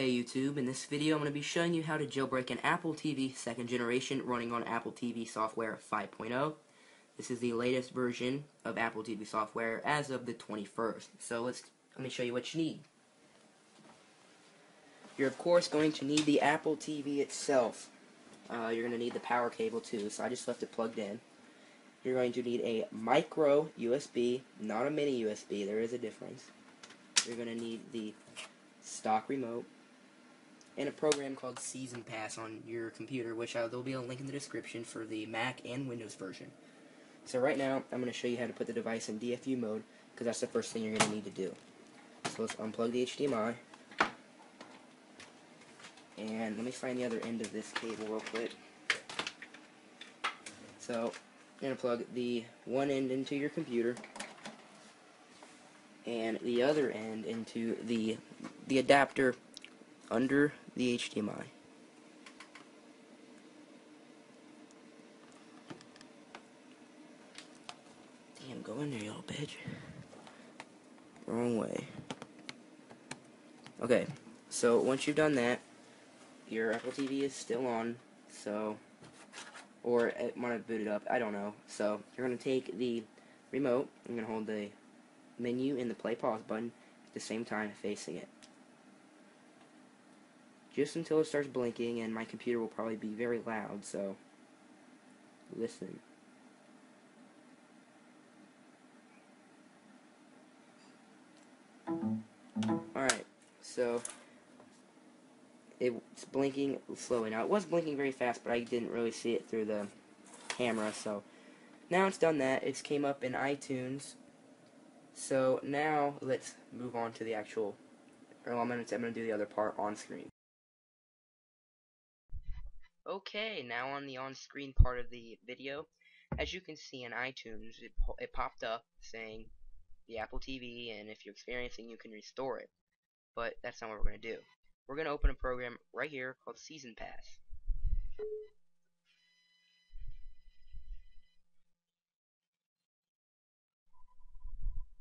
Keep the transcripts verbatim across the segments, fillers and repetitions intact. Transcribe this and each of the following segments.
Hey YouTube, in this video I'm going to be showing you how to jailbreak an Apple T V second generation running on Apple T V software five point oh. This is the latest version of Apple T V software as of the twenty-first. So let's let me show you what you need. You're of course going to need the Apple T V itself. Uh, you're going to need the power cable too, so I just left it plugged in. You're going to need a micro U S B, not a mini U S B, there is a difference. You're going to need the stock remote, and a program called Season Pass on your computer, which uh, there will be a link in the description for the Mac and Windows version. So right now, I'm going to show you how to put the device in D F U mode, because that's the first thing you're going to need to do. So let's unplug the H D M I, and let me find the other end of this cable real quick. So, I'm going to plug the one end into your computer, and the other end into the, the adapter under the H D M I. Damn, go in there, you little bitch. Wrong way. Okay, so once you've done that, your Apple T V is still on, so, or it might have booted up, I don't know. So, you're going to take the remote, I'm going to hold the menu and the play pause button at the same time facing it. Just until it starts blinking, and my computer will probably be very loud, so listen. Alright, so it's blinking slowly. Now, it was blinking very fast, but I didn't really see it through the camera, so now it's done that. It's came up in iTunes, so now let's move on to the actual, or I'm going to do the other part on screen. Okay, now on the on-screen part of the video, as you can see in iTunes, it, po it popped up saying the Apple T V, and if you're experiencing, you can restore it. But that's not what we're going to do. We're going to open a program right here called Season Pass.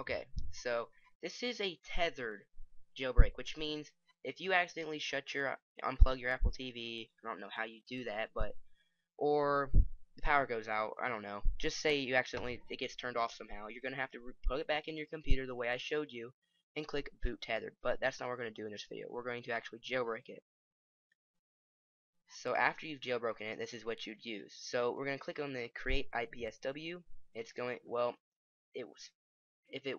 Okay, so this is a tethered jailbreak, which means if you accidentally shut your, unplug your Apple T V, I don't know how you do that, but, or the power goes out, I don't know, just say you accidentally, it gets turned off somehow, you're going to have to plug it back in your computer the way I showed you, and click boot tethered, but that's not what we're going to do in this video. We're going to actually jailbreak it. So after you've jailbroken it, this is what you'd use. So we're going to click on the create I P S W, it's going, well, it was, if it,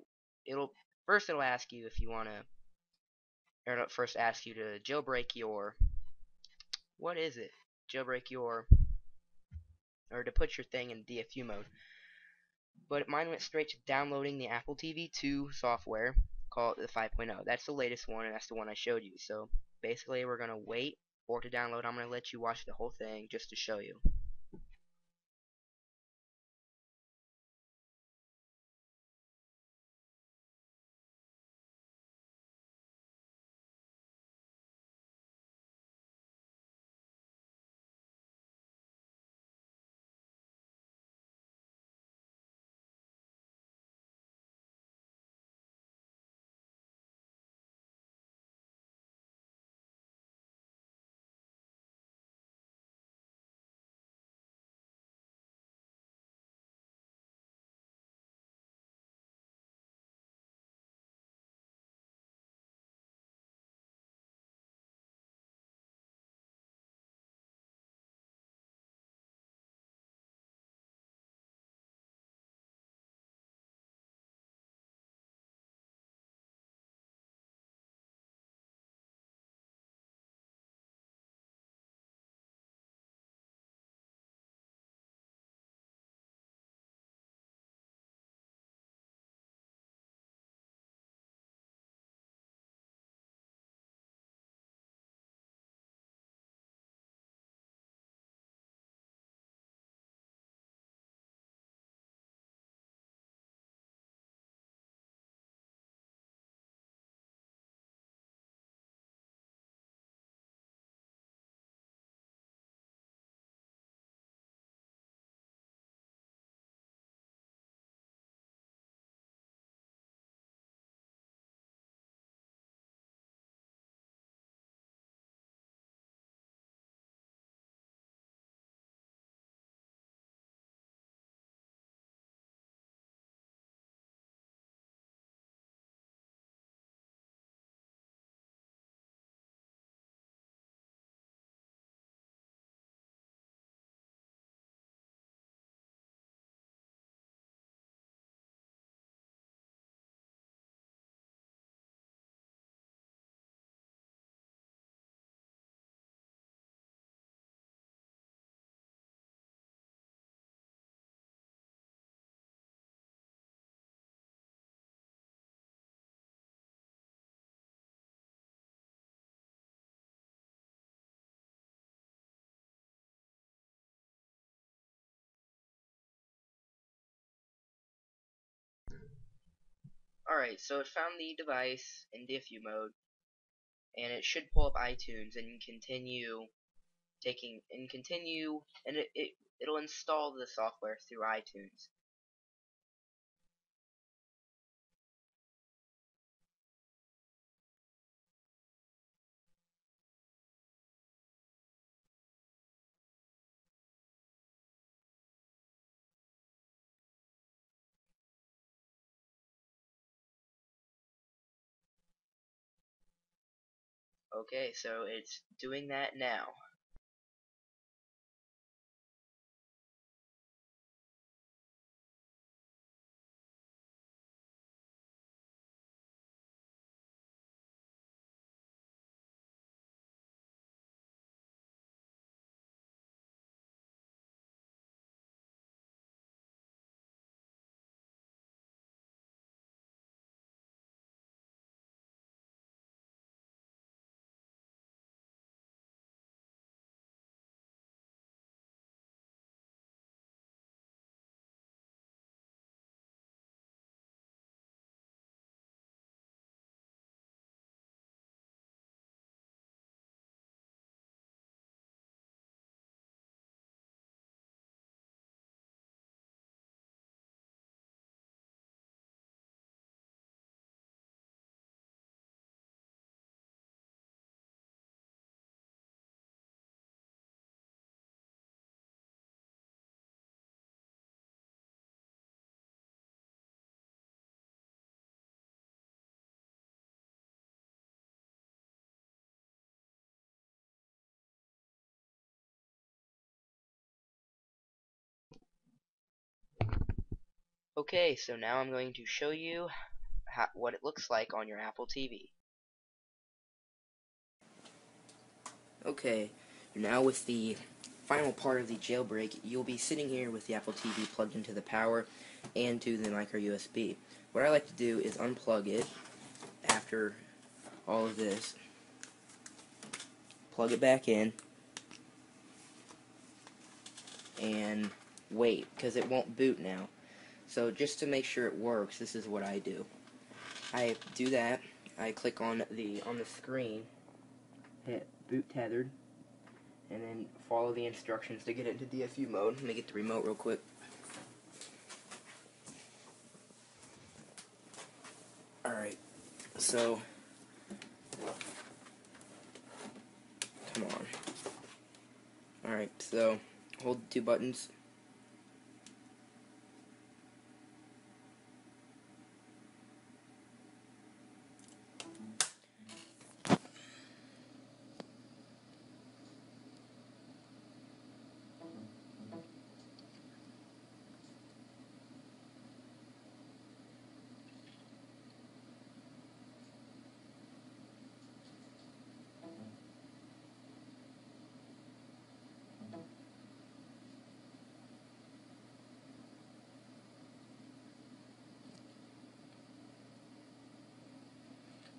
it'll, first it'll ask you if you want to, It'll first ask you to jailbreak your, what is it? Jailbreak your, or to put your thing in D F U mode. But mine went straight to downloading the Apple T V two software, called the five point oh. That's the latest one, and that's the one I showed you. So basically, we're gonna wait for it to download. I'm gonna let you watch the whole thing just to show you. Alright, so it found the device in D F U mode, and it should pull up iTunes and continue taking and continue, and it, it it'll install the software through iTunes. Okay, so it's doing that now. Okay, so now I'm going to show you how, what it looks like on your Apple T V. Okay, now with the final part of the jailbreak, you'll be sitting here with the Apple T V plugged into the power and to the micro U S B. What I like to do is unplug it after all of this, plug it back in, and wait, because it won't boot now. So just to make sure it works, this is what I do. I do that. I click on the on the screen, hit boot tethered, and then follow the instructions to get into D F U mode. Let me get the remote real quick. Alright, so come on. Alright, so hold the two buttons.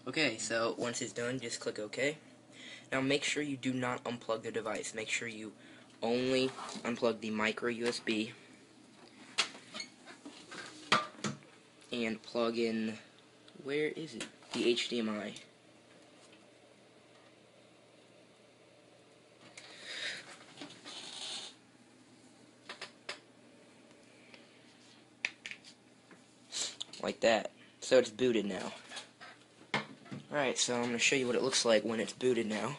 Okay, so once it's done, just click OK. Now make sure you do not unplug the device. Make sure you only unplug the micro U S B and plug in, where is it? The H D M I. Like that. So it's booted now. Alright, so I'm going to show you what it looks like when it's booted now.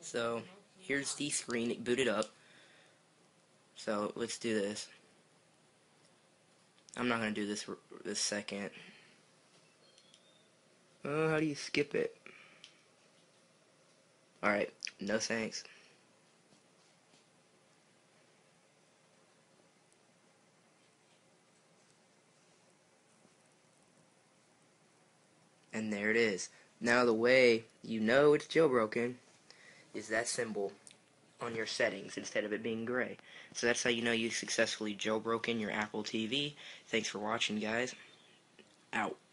So, here's the screen. It booted up. So, let's do this. I'm not going to do this this second. Oh, how do you skip it? Alright, no thanks. And there it is. Now the way you know it's jailbroken is that symbol on your settings instead of it being gray. So that's how you know you successfully jailbroken your Apple T V. Thanks for watching, guys. Out.